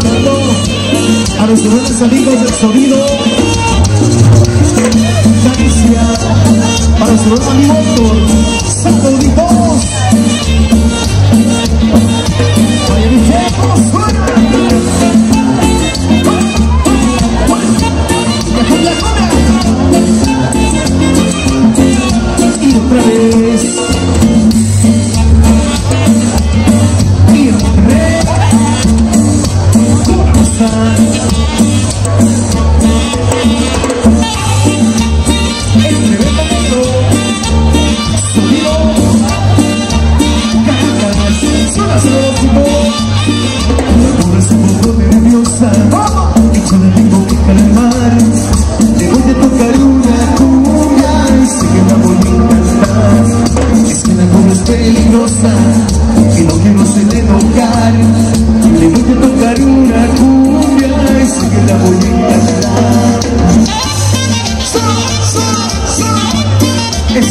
saludando a nuestros buenos amigos del sonido Galicia, para nuestro buen amigo Héctor. ¡Saluditos! ¡Vaya mi gente! ¡Y otra vez!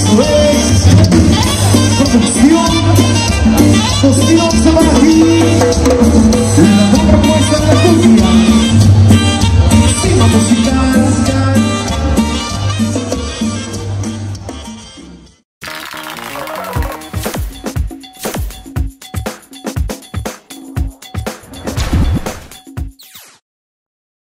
It's